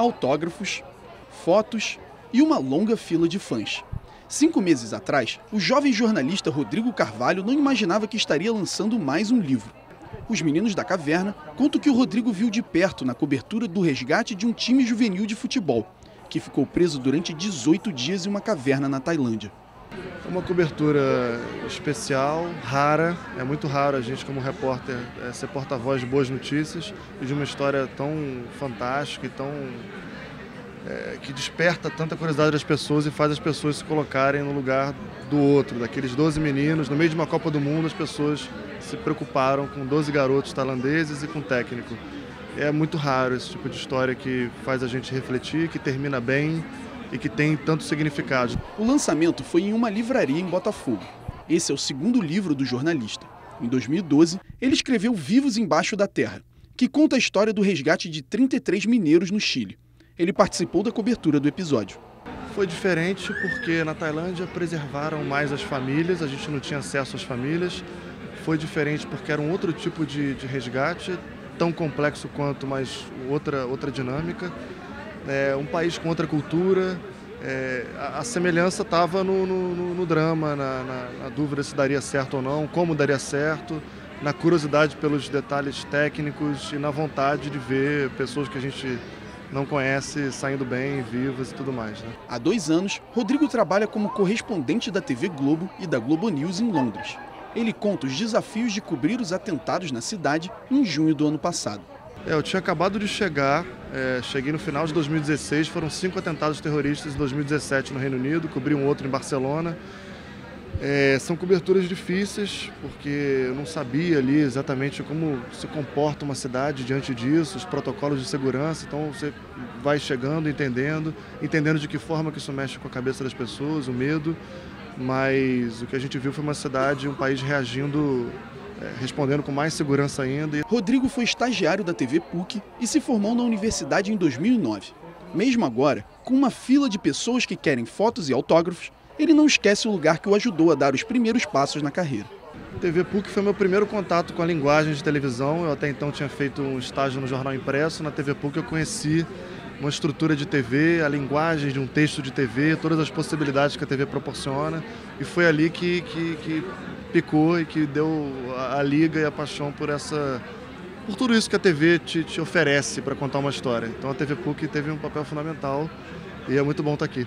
autógrafos, fotos e uma longa fila de fãs. 5 meses atrás, o jovem jornalista Rodrigo Carvalho não imaginava que estaria lançando mais um livro. Os Meninos da Caverna contam que o Rodrigo viu de perto na cobertura do resgate de um time juvenil de futebol, que ficou preso durante 18 dias em uma caverna na Tailândia. É uma cobertura especial, rara. É muito raro a gente, como repórter, ser porta-voz de boas notícias e de uma história tão fantástica e tão... que desperta tanta curiosidade das pessoas e faz as pessoas se colocarem no lugar do outro, daqueles 12 meninos. No meio de uma Copa do Mundo, as pessoas se preocuparam com 12 garotos tailandeses e com um técnico. É muito raro esse tipo de história que faz a gente refletir, que termina bem e que tem tanto significado. O lançamento foi em uma livraria em Botafogo. Esse é o segundo livro do jornalista. Em 2012, ele escreveu Vivos Embaixo da Terra, que conta a história do resgate de 33 mineiros no Chile. Ele participou da cobertura do episódio. Foi diferente porque na Tailândia preservaram mais as famílias, a gente não tinha acesso às famílias. Foi diferente porque era um outro tipo de resgate, tão complexo quanto, mas outra dinâmica. Um país com outra cultura. A semelhança estava no drama, na dúvida se daria certo ou não, como daria certo, na curiosidade pelos detalhes técnicos e na vontade de ver pessoas que a gente não conhece saindo bem, vivas e tudo mais, né? Há 2 anos, Rodrigo trabalha como correspondente da TV Globo e da Globo News em Londres. Ele conta os desafios de cobrir os atentados na cidade em junho do ano passado. Eu tinha acabado de chegar, cheguei no final de 2016, foram 5 atentados terroristas em 2017 no Reino Unido, cobri um outro em Barcelona. São coberturas difíceis, porque eu não sabia ali exatamente como se comporta uma cidade diante disso, os protocolos de segurança, então você vai chegando, entendendo de que forma que isso mexe com a cabeça das pessoas, o medo, mas o que a gente viu foi uma cidade, um país reagindo, respondendo com mais segurança ainda. Rodrigo foi estagiário da TV PUC e se formou na universidade em 2009. Mesmo agora, com uma fila de pessoas que querem fotos e autógrafos, ele não esquece o lugar que o ajudou a dar os primeiros passos na carreira. TV PUC foi meu primeiro contato com a linguagem de televisão. Eu até então tinha feito um estágio no jornal impresso. Na TV PUC eu conheci uma estrutura de TV, a linguagem de um texto de TV, todas as possibilidades que a TV proporciona. E foi ali que picou e que deu a liga e a paixão por tudo isso que a TV te oferece para contar uma história. Então a TV PUC teve um papel fundamental e é muito bom estar aqui.